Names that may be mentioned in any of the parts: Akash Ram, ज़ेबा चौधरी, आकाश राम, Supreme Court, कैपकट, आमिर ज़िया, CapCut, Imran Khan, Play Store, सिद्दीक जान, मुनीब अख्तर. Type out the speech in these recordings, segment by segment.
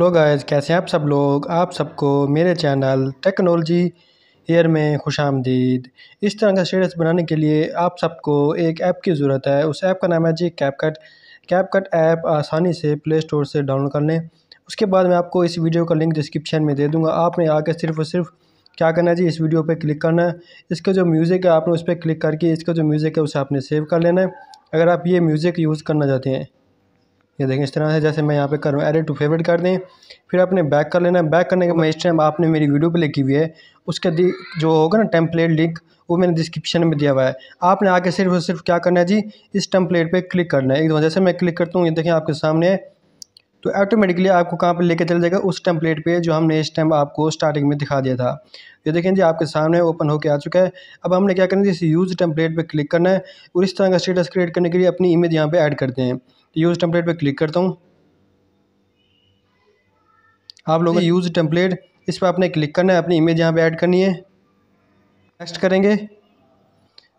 Hello guys, कैसे हैं आप सब लोग। आप सबको मेरे चैनल टेक्नोलॉजी एयर में खुशामदीद। इस तरह का शेड्स बनाने के लिए आप सबको एक ऐप की ज़रूरत है। उस ऐप का नाम है जी कैपकट। कैपकट ऐप आसानी से प्ले स्टोर से डाउनलोड कर लें। उसके बाद मैं आपको इस वीडियो का लिंक डिस्क्रिप्शन में दे दूँगा। आपने आके सिर्फ और सिर्फ क्या करना है जी, इस वीडियो पर क्लिक करना है। इसका जो म्यूज़िक है आपने उस पर क्लिक करके इसका जो म्यूज़िक है उसे आपने सेव कर लेना है। अगर आप ये म्यूज़िक यूज़ करना चाहते हैं, ये देखें इस तरह से, जैसे मैं यहाँ पे कर रहा हूँ, एडिट टू फेवरेट कर दें। फिर आपने बैक कर लेना है। बैक करने के बाद इस टाइम आपने मेरी वीडियो प्ले की हुई है, उसका जो होगा ना टेम्पलेट लिंक, वो मैंने डिस्क्रिप्शन में दिया हुआ है। आपने आके सिर्फ और सिर्फ क्या करना है जी, इस टेम्पलेट पे क्लिक करना है। एक दो जैसे मैं क्लिक करता हूँ, ये देखें आपके सामने है, तो ऑटोमेटिकली आपको कहाँ पर लेकर चल जाएगा, उस टेम्पलेट पे जो हमने इस टाइम आपको स्टार्टिंग में दिखा दिया था। ये देखें जी आपके सामने ओपन होकर आ चुका है। अब हमने क्या करना है, इस यूज़ टेम्पलेट पे क्लिक करना है और इस तरह का स्टेटस क्रिएट करने के लिए अपनी इमेज यहाँ पे ऐड करते हैं। यूज़ टेम्पलेट पे क्लिक करता हूँ। आप लोग यूज़ टेम्पलेट, इस पर आपने क्लिक करना है, अपनी इमेज यहाँ पे ऐड करनी है। नेक्स्ट करेंगे,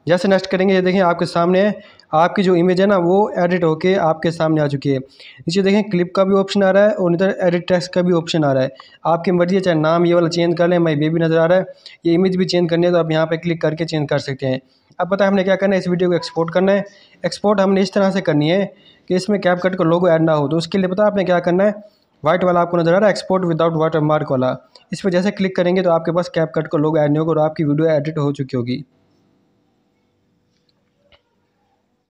जैसे नेक्स्ट करेंगे ये देखें आपके सामने है, आपकी जो इमेज है ना वो एडिट होके आपके सामने आ चुकी है। नीचे देखें क्लिप का भी ऑप्शन आ रहा है और इधर एडिट टेक्स्ट का भी ऑप्शन आ रहा है। आपकी मर्ज़ी है, चाहे नाम ये वाला चेंज कर लें, मैं ये भी नज़र आ रहा है। ये इमेज भी चेंज करनी है तो आप यहाँ पे क्लिक करके चेंज कर सकते हैं। अब पता है हमने क्या करना है, इस वीडियो को एक्सपोर्ट करना है। एक्सपोर्ट हमने इस तरह से करनी है कि इसमें कैपकट का लोगो ऐड ना हो, तो उसके लिए पता है आपने क्या करना है, वाइट वाला आपको नज़र आ रहा है एक्सपोर्ट विदाउट वाटरमार्क वाला, इस पर जैसे क्लिक करेंगे तो आपके पास कैपकट का लोगो ऐड नहीं होगा और आपकी वीडियो एडिट हो चुकी होगी।